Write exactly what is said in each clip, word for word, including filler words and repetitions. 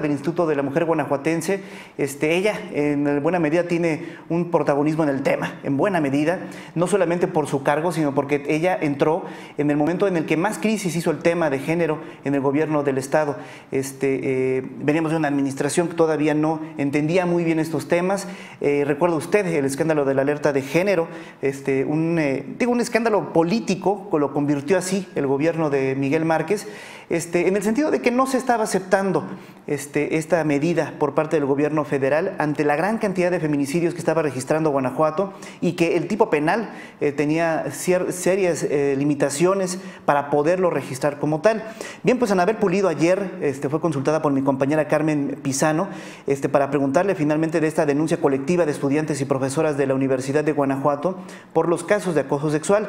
del Instituto de la Mujer Guanajuatense, este, ella en buena medida tiene un protagonismo en el tema, en buena medida, no solamente por su cargo, sino porque ella entró en el momento en el que más crisis hizo el tema de género en el gobierno del Estado. Este, eh, veníamos de una administración que todavía no entendía muy bien estos temas. Eh, recuerda usted el escándalo de la alerta de género, este, un, eh, digo, un escándalo político, lo convirtió así el gobierno de Miguel Márquez, este, en el sentido de que no se estaba aceptando este, esta medida por parte del gobierno federal ante la gran cantidad de feminicidios que estaba registrando Guanajuato y que el tipo penal eh, tenía serias eh, limitaciones para poderlo registrar como tal. Bien, pues Anabel Pulido ayer este, fue consultada por mi compañera Carmen Pizano este, para preguntarle finalmente de esta denuncia colectiva de estudiantes y profesoras de la Universidad de Guanajuato por los casos de acoso sexual.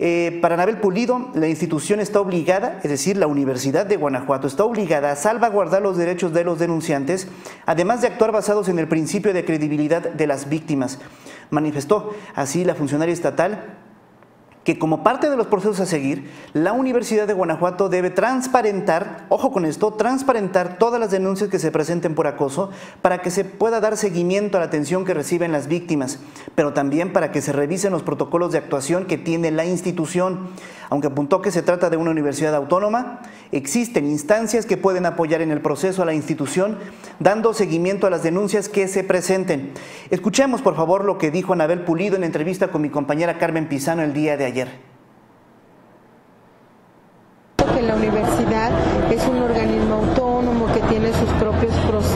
Eh, para Anabel Pulido, la institución está obligada, es decir, la Universidad de Guanajuato está obligada a salvaguardar los derechos de los denunciantes, además de actuar basados en el principio de credibilidad de las víctimas. Manifestó así la funcionaria estatal que como parte de los procesos a seguir, la Universidad de Guanajuato debe transparentar, ojo con esto, transparentar todas las denuncias que se presenten por acoso para que se pueda dar seguimiento a la atención que reciben las víctimas, pero también para que se revisen los protocolos de actuación que tiene la institución. Aunque apuntó que se trata de una universidad autónoma, existen instancias que pueden apoyar en el proceso a la institución, dando seguimiento a las denuncias que se presenten. Escuchemos, por favor, lo que dijo Anabel Pulido en la entrevista con mi compañera Carmen Pizano el día de ayer. Que la universidad es un organismo autónomo que tiene sus propios procesos